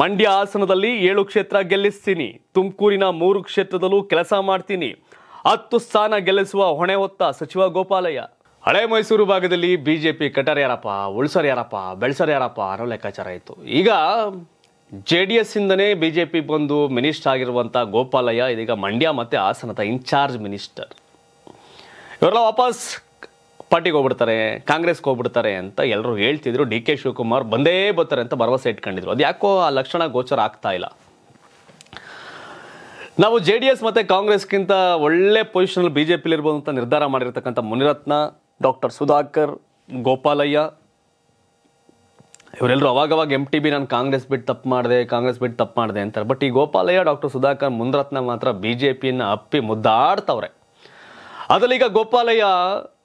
ಮಂಡ್ಯ ಹಾಸನದಲ್ಲಿ 7 ಕ್ಷೇತ್ರ ಗೆಲ್ಲಿಸ್ತೀನಿ, ತುಮಕೂರಿನ 3 ಕ್ಷೇತ್ರದಲ್ಲೂ ಕೆಲಸ ಮಾಡ್ತೀನಿ, 10 ಸ್ಥಾನ ಗೆಲ್ಲಿಸುವ ಹೊಣೆ ಹೊತ್ತ ಸಚಿವ ಗೋಪಾಲಯ್ಯ. ಹಳೆ ಮೈಸೂರು ಭಾಗದಲ್ಲಿ ಬಿಜೆಪಿ ಕಟರ್ ಯಾರಪ್ಪ, ಉಳಿಸರ್ ಯಾರಪ್ಪ, ಬೆಳ್ಸರ್ ಯಾರಪ್ಪ ಅನ್ನೋ ಲೆಕ್ಕಾಚಾರ ಇತ್ತು. ಈಗ JDS ಇಂದನೇ ಬಿಜೆಪಿ ಬಂದು ಮಿನಿಸ್ಟರ್ ಆಗಿರುವಂಥ ಗೋಪಾಲಯ್ಯ ಇದೀಗ ಮಂಡ್ಯ ಮತ್ತು ಹಾಸನದ ಇನ್ಚಾರ್ಜ್ ಮಿನಿಸ್ಟರ್. ಇವರೆಲ್ಲ ವಾಪಸ್ ಪಾರ್ಟಿಗೆ ಹೋಗ್ಬಿಡ್ತಾರೆ, ಕಾಂಗ್ರೆಸ್ಗೆ ಹೋಗ್ಬಿಡ್ತಾರೆ ಅಂತ ಎಲ್ಲರೂ ಹೇಳ್ತಿದ್ರು. DK ಶಿವಕುಮಾರ್ ಬಂದೇ ಬರ್ತಾರೆ ಅಂತ ಭರವಸೆ ಇಟ್ಕೊಂಡಿದ್ರು. ಅದು ಯಾಕೋ ಆ ಲಕ್ಷಣ ಗೋಚರ ಆಗ್ತಾ ಇಲ್ಲ. ನಾವು JDS ಮತ್ತು ಕಾಂಗ್ರೆಸ್ಗಿಂತ ಒಳ್ಳೆ ಪೊಸಿಷನಲ್ಲಿ ಬಿಜೆಪಿಲಿ ಇರ್ಬೋದು ಅಂತ ನಿರ್ಧಾರ ಮಾಡಿರ್ತಕ್ಕಂಥ ಮುನಿರತ್ನ, ಡಾಕ್ಟರ್ ಸುಧಾಕರ್, ಗೋಪಾಲಯ್ಯ ಇವರೆಲ್ಲರೂ ಅವಾಗವಾಗ MTB ನಾನು ಕಾಂಗ್ರೆಸ್ ಬಿಟ್ಟು ತಪ್ಪು ಮಾಡಿದೆ ಅಂತಾರೆ. ಬಟ್ ಈ ಗೋಪಾಲಯ್ಯ, ಡಾಕ್ಟರ್ ಸುಧಾಕರ್, ಮುನಿರತ್ನ ಮಾತ್ರ ಬಿಜೆಪಿಯನ್ನು ಅಪ್ಪಿ ಮುದ್ದಾಡ್ತವ್ರೆ. ಅದರಲ್ಲಿ ಈಗ ಗೋಪಾಲಯ್ಯ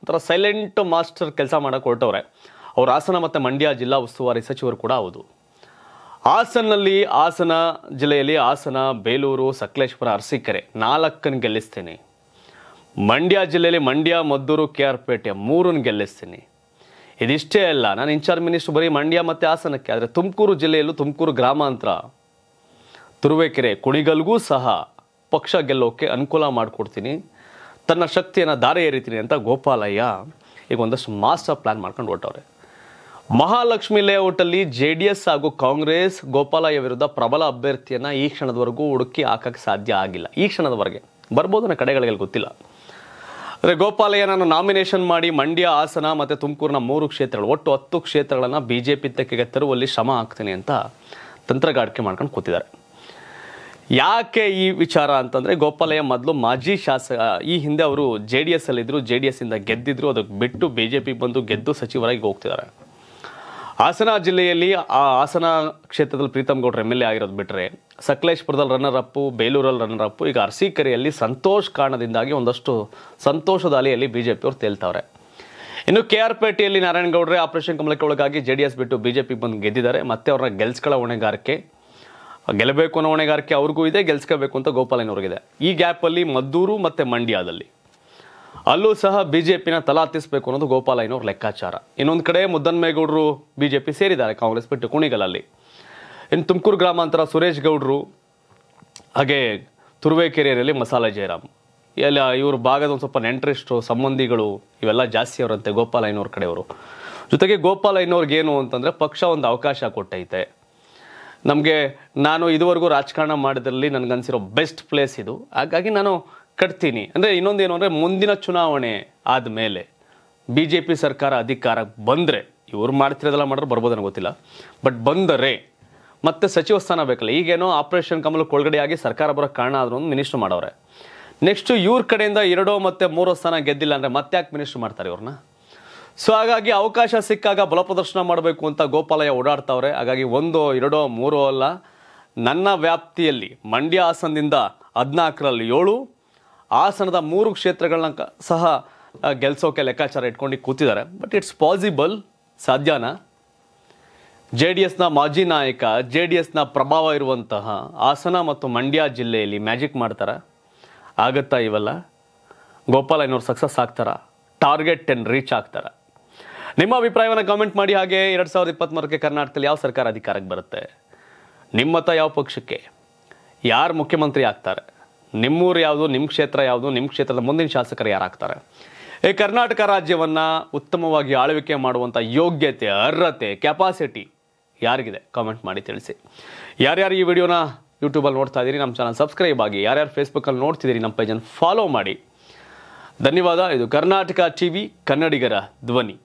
ಒಂಥರ ಸೈಲೆಂಟ್ ಮಾಸ್ಟರ್ ಕೆಲಸ ಮಾಡೋಕೆ ಹೊರಟವ್ರೆ. ಅವ್ರು ಹಾಸನ ಮತ್ತು ಮಂಡ್ಯ ಜಿಲ್ಲಾ ಉಸ್ತುವಾರಿ ಸಚಿವರು ಕೂಡ ಹೌದು. ಹಾಸನ ಜಿಲ್ಲೆಯಲ್ಲಿ ಹಾಸನ, ಬೇಲೂರು, ಸಕಲೇಶ್ಪುರ, ಅರಸೀಕೆರೆ 4 ಗೆಲ್ಲಿಸ್ತೀನಿ. ಮಂಡ್ಯ ಜಿಲ್ಲೆಯಲ್ಲಿ ಮಂಡ್ಯ, ಮದ್ದೂರು, KR ಪೇಟೆ 3 ಗೆಲ್ಲಿಸ್ತೀನಿ. ಇದಿಷ್ಟೇ ಅಲ್ಲ, ನಾನು ಇನ್ಚಾರ್ಜ್ ಮಿನಿಸ್ಟರ್ ಬರೀ ಮಂಡ್ಯ ಮತ್ತು ಹಾಸನಕ್ಕೆ. ಆದರೆ ತುಮಕೂರು ಜಿಲ್ಲೆಯಲ್ಲೂ, ತುಮಕೂರು ಗ್ರಾಮಾಂತರ, ತುರುವೇಕೆರೆ, ಕುಣಿಗಲ್ಗೂ ಸಹ ಪಕ್ಷ ಗೆಲ್ಲೋಕ್ಕೆ ಅನುಕೂಲ ಮಾಡಿಕೊಡ್ತೀನಿ, ತನ್ನ ಶಕ್ತಿಯನ್ನು ದಾರೆ ಏರಿತೀನಿ ಅಂತ ಗೋಪಾಲಯ್ಯ ಈಗ ಒಂದಷ್ಟು ಮಾಸ್ಟರ್ ಪ್ಲ್ಯಾನ್ ಮಾಡ್ಕೊಂಡು ಹೊರಟವ್ರೆ. ಮಹಾಲಕ್ಷ್ಮಿ ಲೇಔಟಲ್ಲಿ JDS ಹಾಗೂ ಕಾಂಗ್ರೆಸ್ ಗೋಪಾಲಯ್ಯ ವಿರುದ್ಧ ಪ್ರಬಲ ಅಭ್ಯರ್ಥಿಯನ್ನು ಈ ಕ್ಷಣದವರೆಗೂ ಹುಡುಕಿ ಹಾಕೋಕ್ಕೆ ಸಾಧ್ಯ ಆಗಿಲ್ಲ. ಈ ಕ್ಷಣದವರೆಗೆ ಬರ್ಬೋದು, ನನ್ನ ಕಡೆಗಳಿಗೆ ಗೊತ್ತಿಲ್ಲ. ಆದರೆ ಗೋಪಾಲಯ್ಯ ನಾನು ನಾಮಿನೇಷನ್ ಮಾಡಿ ಮಂಡ್ಯ, ಹಾಸನ ಮತ್ತು ತುಮಕೂರಿನ 3 ಕ್ಷೇತ್ರಗಳು, ಒಟ್ಟು 10 ಕ್ಷೇತ್ರಗಳನ್ನು BJP ತೆಕ್ಕೆಗೆ ತರುವಲ್ಲಿ ಶ್ರಮ ಹಾಕ್ತೀನಿ ಅಂತ ತಂತ್ರಗಾರಿಕೆ ಮಾಡ್ಕೊಂಡು ಕೂತಿದ್ದಾರೆ. ಯಾಕೆ ಈ ವಿಚಾರ ಅಂತಂದರೆ, ಗೋಪಾಲಯ್ಯ ಮೊದಲು ಮಾಜಿ ಶಾಸಕ. ಈ ಹಿಂದೆ ಅವರು JDS ಅಲ್ಲಿದ್ದರು, JDS ಇಂದ ಗೆದ್ದಿದ್ರು. ಅದಕ್ಕೆ ಬಿಟ್ಟು BJP ಬಂದು ಗೆದ್ದು ಸಚಿವರಾಗಿ ಹೋಗ್ತಿದ್ದಾರೆ. ಹಾಸನ ಜಿಲ್ಲೆಯಲ್ಲಿ ಹಾಸನ ಕ್ಷೇತ್ರದಲ್ಲಿ ಪ್ರೀತಮ್ ಗೌಡ್ರ MLA ಆಗಿರೋದು ಬಿಟ್ಟರೆ, ಸಕಲೇಶ್ಪುರದಲ್ಲಿ ರನ್ನರಪ್ಪು, ಬೇಲೂರಲ್ಲಿ ರನ್ನರಪ್ಪು, ಈಗ ಅರಸೀಕೆರೆಯಲ್ಲಿ ಸಂತೋಷ್ ಕಾರಣದಿಂದಾಗಿ ಒಂದಷ್ಟು ಸಂತೋಷದ ಅಲೆಯಲ್ಲಿ BJP ಅವರು ತೇಲ್ತವ್ರೆ. ಇನ್ನು KR ಪೇಟೆಯಲ್ಲಿ ನಾರಾಯಣಗೌಡ್ರೆ ಆಪರೇಷನ್ ಕಮಲಕ್ಕೆ ಒಳಗಾಗಿ JDS ಬಿಟ್ಟು BJP ಬಂದು ಗೆದ್ದಿದ್ದಾರೆ. ಮತ್ತೆ ಅವ್ರನ್ನ ಗೆಲ್ಸ್ಕೊಳ್ಳೋ ಹೊಣೆಗಾರಿಕೆ, ಗೆಲ್ಲಬೇಕು ಅನ್ನೋ ಹೊಣೆಗಾರಿಕೆ ಅವ್ರಿಗೂ ಇದೆ, ಗೆಲ್ಸ್ಕೋಬೇಕು ಅಂತ ಗೋಪಾಲಯ್ಯನವ್ರಿಗಿದೆ. ಈ ಗ್ಯಾಪಲ್ಲಿ ಮದ್ದೂರು ಮತ್ತು ಮಂಡ್ಯದಲ್ಲಿ ಅಲ್ಲೂ ಸಹ BJPನ ತಲಾತಿಸಬೇಕು ಅನ್ನೋದು ಗೋಪಾಲಯ್ಯನವ್ರ ಲೆಕ್ಕಾಚಾರ. ಇನ್ನೊಂದು ಕಡೆ ಮುದ್ದನ್ಮೇಗೌಡರು BJP ಸೇರಿದ್ದಾರೆ ಕಾಂಗ್ರೆಸ್ ಬಿಟ್ಟು ಕುಣಿಗಲಲ್ಲಿ. ಇನ್ನು ತುಮಕೂರು ಗ್ರಾಮಾಂತರ ಸುರೇಶ್ ಗೌಡರು, ಹಾಗೆ ತುರುವೇಕೆರೆಯಲ್ಲಿ ಮಸಾಲೆ ಜಯರಾಮ್, ಎಲ್ಲ ಇವರು ಭಾಗದ ಒಂದು ಸ್ವಲ್ಪ ನೆಂಟ್ರಿಸ್ಟು, ಸಂಬಂಧಿಗಳು ಇವೆಲ್ಲ ಜಾಸ್ತಿ ಅವರಂತೆ ಗೋಪಾಲಯ್ಯನವ್ರ ಕಡೆಯವರು. ಜೊತೆಗೆ ಗೋಪಾಲಯ್ಯನವ್ರಿಗೇನು ಅಂತಂದರೆ, ಪಕ್ಷ ಒಂದು ಅವಕಾಶ ಕೊಟ್ಟೈತೆ ನಮಗೆ. ನಾನು ಇದುವರೆಗೂ ರಾಜಕಾರಣ ಮಾಡಿದ್ರಲ್ಲಿ ನನಗನ್ಸಿರೋ ಬೆಸ್ಟ್ ಪ್ಲೇಸ್ ಇದು, ಹಾಗಾಗಿ ನಾನು ಕಟ್ತೀನಿ. ಅಂದರೆ ಇನ್ನೊಂದೇನು ಅಂದರೆ, ಮುಂದಿನ ಚುನಾವಣೆ ಆದಮೇಲೆ BJP ಸರ್ಕಾರ ಅಧಿಕಾರಕ್ಕೆ ಬಂದರೆ, ಇವರು ಮಾಡ್ತಿರೋದೆಲ್ಲ ಮಾಡಿದ್ರೆ ಬರ್ಬೋದು ನನಗೆ ಗೊತ್ತಿಲ್ಲ, ಬಟ್ ಬಂದರೆ ಮತ್ತೆ ಸಚಿವ ಸ್ಥಾನ ಬೇಕಲ್ಲ. ಈಗೇನೋ ಆಪರೇಷನ್ ಕಮಲಕ್ಕೆ ಒಳಗಡೆಯಾಗಿ ಸರ್ಕಾರ ಬರೋಕ್ಕೆ ಕಾರಣ ಆದರೂ ಮಿನಿಸ್ಟರ್ ಮಾಡೋರೆ. ನೆಕ್ಸ್ಟು ಇವ್ರ ಕಡೆಯಿಂದ 2 ಮತ್ತು 3 ಸ್ಥಾನ ಗೆದ್ದಿಲ್ಲ ಅಂದರೆ ಮತ್ತೆ ಯಾಕೆ ಮಿನಿಸ್ಟರ್ ಮಾಡ್ತಾರೆ ಇವ್ರನ್ನ? ಸೊ ಹಾಗಾಗಿ ಅವಕಾಶ ಸಿಕ್ಕಾಗ ಬಲಪ್ರದರ್ಶನ ಮಾಡಬೇಕು ಅಂತ ಗೋಪಾಲಯ್ಯ ಓಡಾಡ್ತಾವ್ರೆ. ಹಾಗಾಗಿ 1, 2, 3 ಅಲ್ಲ, ನನ್ನ ವ್ಯಾಪ್ತಿಯಲ್ಲಿ ಮಂಡ್ಯ ಹಾಸನದಿಂದ 14ರಲ್ಲಿ 7, ಹಾಸನದ 3 ಕ್ಷೇತ್ರಗಳನ್ನ ಸಹ ಗೆಲ್ಸೋಕೆ ಲೆಕ್ಕಾಚಾರ ಇಟ್ಕೊಂಡು ಕೂತಿದ್ದಾರೆ. ಬಟ್ ಇಟ್ಸ್ ಪಾಸಿಬಲ್, ಸಾಧ್ಯನಾ? JDSನ ಮಾಜಿ ನಾಯಕ, JDSನ ಪ್ರಭಾವ ಇರುವಂತಹ ಹಾಸನ ಮತ್ತು ಮಂಡ್ಯ ಜಿಲ್ಲೆಯಲ್ಲಿ ಮ್ಯಾಜಿಕ್ ಮಾಡ್ತಾರ? ಆಗುತ್ತಾ ಇವೆಲ್ಲ? ಗೋಪಾಲಯ್ಯನವ್ರು ಸಕ್ಸಸ್ ಆಗ್ತಾರಾ? ಟಾರ್ಗೆಟ್ 10 ರೀಚ್ ಆಗ್ತಾರಾ? ನಿಮ್ಮ ಅಭಿಪ್ರಾಯವನ್ನು ಕಾಮೆಂಟ್ ಮಾಡಿ. ಹಾಗೆ 2023ಕ್ಕೆ ಕರ್ನಾಟಕದಲ್ಲಿ ಯಾವ ಸರ್ಕಾರ ಅಧಿಕಾರಕ್ಕೆ ಬರುತ್ತೆ? ನಿಮ್ಮತ ಯಾವ ಪಕ್ಷಕ್ಕೆ? ಯಾರು ಮುಖ್ಯಮಂತ್ರಿ ಆಗ್ತಾರೆ? ನಿಮ್ಮೂರು ಯಾವುದು? ನಿಮ್ಮ ಕ್ಷೇತ್ರ ಯಾವುದು? ನಿಮ್ಮ ಕ್ಷೇತ್ರದ ಮುಂದಿನ ಶಾಸಕರು ಯಾರಾಗ್ತಾರೆ? ಈ ಕರ್ನಾಟಕ ರಾಜ್ಯವನ್ನು ಉತ್ತಮವಾಗಿ ಆಳ್ವಿಕೆ ಮಾಡುವಂಥ ಯೋಗ್ಯತೆ, ಅರ್ಹತೆ, ಕೆಪಾಸಿಟಿ ಯಾರಿಗಿದೆ? ಕಾಮೆಂಟ್ ಮಾಡಿ ತಿಳಿಸಿ. ಯಾರ್ಯಾರು ಈ ವಿಡಿಯೋನ ಯೂಟ್ಯೂಬಲ್ಲಿ ನೋಡ್ತಾ ಇದ್ದೀರಿ, ನಮ್ಮ ಚಾನಲ್ ಸಬ್ಸ್ಕ್ರೈಬ್ ಆಗಿ. ಯಾರ್ಯಾರು ಫೇಸ್ಬುಕ್ಕಲ್ಲಿ ನೋಡ್ತಿದ್ದೀರಿ, ನಮ್ಮ ಪೇಜನ್ನು ಫಾಲೋ ಮಾಡಿ. ಧನ್ಯವಾದ. ಇದು ಕರ್ನಾಟಕ TV ಕನ್ನಡಿಗರ ಧ್ವನಿ.